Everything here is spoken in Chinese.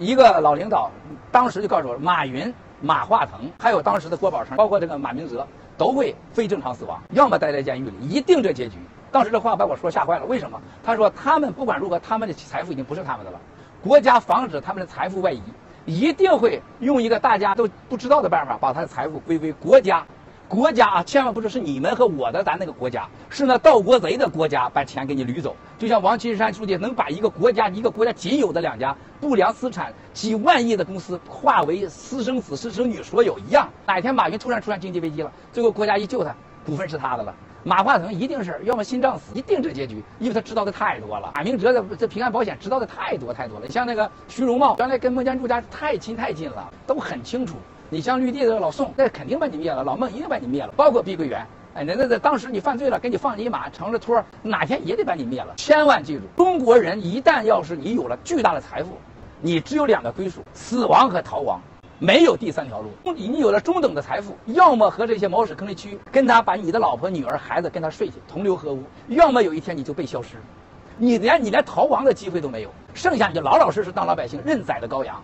一个老领导当时就告诉我，马云、马化腾，还有当时的郭宝成，包括这个马明哲，都会非正常死亡，要么待在监狱里，一定这结局。当时这话把我说吓坏了。为什么？他说他们不管如何，他们的财富已经不是他们的了，国家防止他们的财富外移，一定会用一个大家都不知道的办法，把他的财富归为国家。国家啊，千万不是你们和我的咱那个国家，是那盗国贼的国家把钱给你掳走。就像王岐山书记能把一个国家仅有的两家不良资产几万亿的公司化为私生子私生女所有一样，哪天马云突然出现经济危机了，最后国家一救他，股份是他的了。马化腾一定是要么心脏死，一定这结局，因为他知道的太多了。马明哲的这平安保险知道的太多了，你像那个徐荣茂，原来跟孟建柱家太近了，都很清楚。你像绿地的老宋，那肯定把你灭了；老孟一定把你灭了，包括碧桂园。哎，那当时你犯罪了，给你放你一马，成了托，哪天也得把你灭了。千万记住，中国人一旦要是你有了巨大的财富，你只有两个归属：死亡和逃亡，没有第三条路。你有了中等的财富，要么和这些毛屎坑里去，跟他把你的老婆、女儿、孩子跟他睡去，同流合污；要么有一天你就被消失，你连逃亡的机会都没有，剩下你就老老实实当老百姓，认宰的羔羊。